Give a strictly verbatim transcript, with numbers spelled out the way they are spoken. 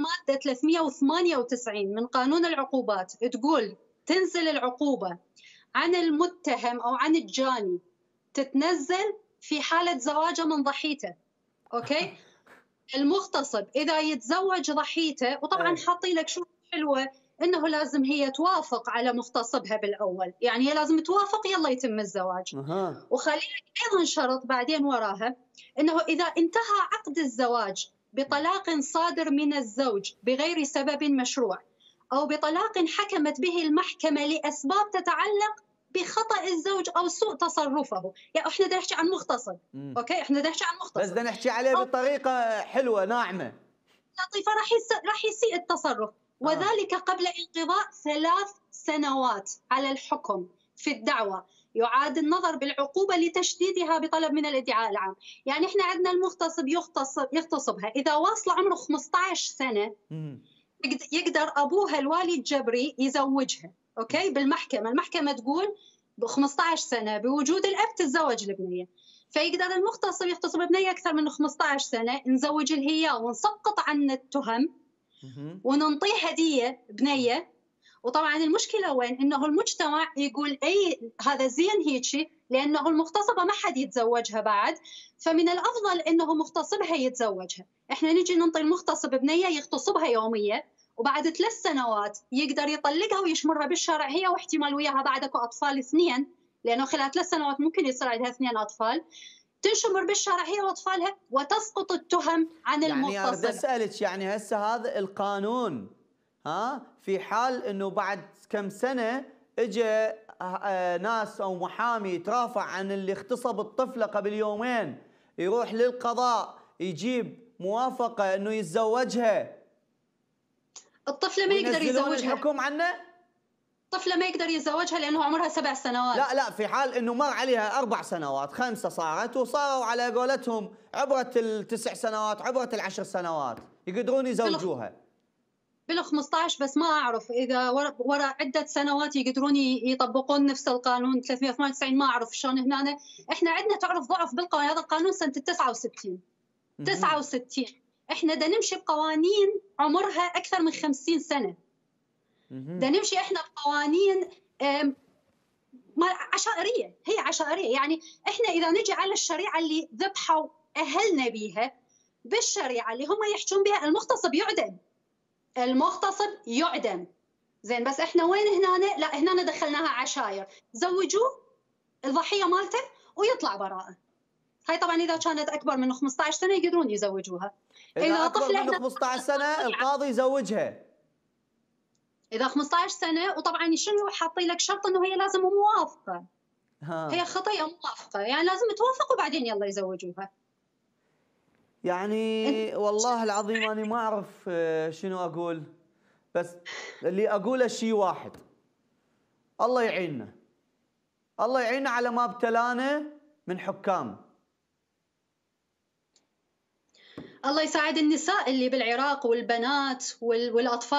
مادة ثلاثمئة وثمانية وتسعين من قانون العقوبات تقول تنزل العقوبة عن المتهم أو عن الجاني، تتنزل في حالة زواجه من ضحيته. أوكي؟ المغتصب إذا يتزوج ضحيته، وطبعاً حاطي لك شو حلوة إنه لازم هي توافق على مغتصبها بالأول، يعني هي لازم توافق يلا يتم الزواج. أه. وخلينا أيضاً شرط بعدين وراها إنه إذا انتهى عقد الزواج بطلاق صادر من الزوج بغير سبب مشروع أو بطلاق حكمت به المحكمة لأسباب تتعلق بخطأ الزوج أو سوء تصرفه، يعني إحنا دا نحكي عن مغتصب، أوكي؟ إحنا دا نحكي عن مغتصب، بس دا نحكي عليه بطريقة حلوة ناعمة لطيفة، راح راح يسيء التصرف، وذلك قبل انقضاء ثلاث سنوات على الحكم في الدعوة، يعاد النظر بالعقوبة لتشديدها بطلب من الادعاء العام. يعني إحنا عندنا المغتصب يغتصب يغتصبها إذا واصل عمره خمسة عشر سنة يقدر أبوها الوالي الجبري يزوجها، أوكي؟ بالمحكمة، المحكمة تقول ب خمسة عشر سنة بوجود الأب تتزوج البنية، فيقدر المغتصب يغتصب بنية أكثر من خمسة عشر سنة، نزوج الهيا ونسقط عن التهم وننطيه هدية بنية. وطبعا المشكلة وين؟ إنه المجتمع يقول أي هذا زين هيجي، لأنه المغتصبة ما حد يتزوجها بعد، فمن الأفضل إنه مغتصبها يتزوجها. إحنا نجي ننطي المغتصب بنية يغتصبها يومية، وبعد ثلاث سنوات يقدر يطلقها ويشمرها بالشارع هي، واحتمال وياها بعد اكو اطفال اثنين، لانه خلال ثلاث سنوات ممكن يصير عندها اثنين اطفال، تنشمر بالشارع هي واطفالها وتسقط التهم عن المغتصب. يعني بدي اسالك، يعني هسه هذا القانون ها في حال انه بعد كم سنه اجى ناس او محامي يترافع عن اللي اغتصب الطفله قبل يومين، يروح للقضاء يجيب موافقه انه يتزوجها، الطفله ما يقدر يزوجها. الحكم عنه؟ الطفله ما يقدر يزوجها لانه عمرها سبع سنوات. لا لا، في حال انه مر عليها اربع سنوات، خمسه صارت، وصاروا على قولتهم عبره التسع سنوات، عبره العشر سنوات، يقدرون يزوجوها. بلغ خمسة عشر، بس ما اعرف اذا وراء عده سنوات يقدرون يطبقون نفس القانون ثلاثمئة وثمانية وتسعين، ما اعرف شلون هنا. احنا عندنا تعرف ضعف بالقانون، هذا القانون سنه تسعة وستين. تسعة وستين احنا دا نمشي بقوانين عمرها اكثر من خمسين سنة. دا نمشي احنا بقوانين عشائريه، هي عشائريه، يعني احنا اذا نجي على الشريعه اللي ذبحوا اهلنا بيها، بالشريعه اللي هم يحجون بها المغتصب يعدم. المغتصب يعدم. زين، بس احنا وين هنا؟ لا، هنا دخلناها عشائر، زوجوه الضحيه مالته ويطلع براءه. هاي طبعا اذا كانت اكبر من خمسة عشر سنة يقدرون يزوجوها. إذا طفلة من خمسة عشر سنة القاضي يزوجها إذا خمسة عشر سنة. وطبعاً شنو حاطي لك شرط إنه هي لازم موافقة، هي خطيئة موافقة، يعني لازم توافق وبعدين يلا يزوجوها. يعني والله العظيم أنا ما أعرف شنو أقول، بس اللي أقوله شيء واحد: الله يعيننا، الله يعيننا على ما ابتلانا من حكام. الله يساعد النساء اللي بالعراق والبنات والأطفال.